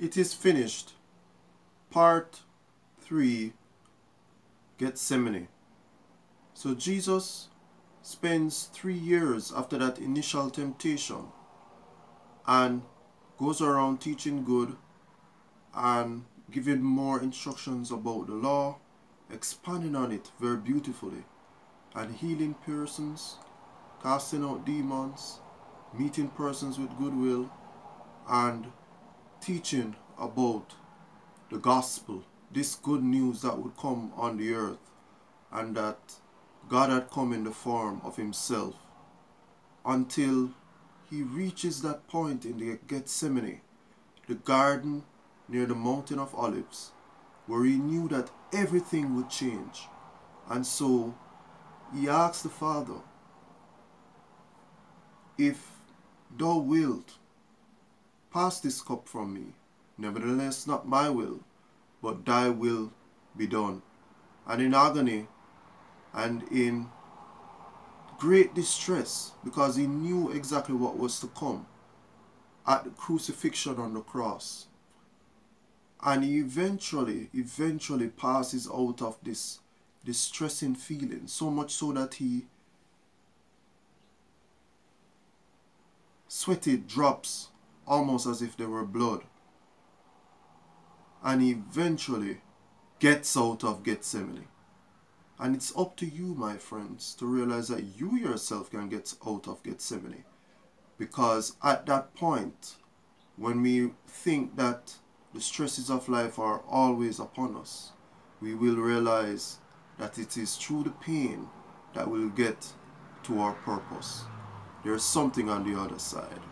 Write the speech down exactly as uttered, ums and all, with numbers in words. It is finished. Part three, Gethsemane. So Jesus spends three years after that initial temptation and goes around teaching good and giving more instructions about the law, expanding on it very beautifully, and healing persons, casting out demons, meeting persons with goodwill, and teaching about the gospel, this good news that would come on the earth, and that God had come in the form of himself, until he reaches that point in the Gethsemane, the garden near the mountain of Olives, where he knew that everything would change. And so he asked the Father, "If thou wilt, pass this cup from me. Nevertheless, not my will, but thy will be done." And in agony and in great distress, because he knew exactly what was to come at the crucifixion on the cross. And he eventually, eventually passes out of this distressing feeling, so much so that he sweated drops almost as if they were blood. And he eventually gets out of Gethsemane. And it's up to you, my friends, to realize that you yourself can get out of Gethsemane. Because at that point, when we think that the stresses of life are always upon us, we will realize that it is through the pain that we'll get to our purpose. There's something on the other side.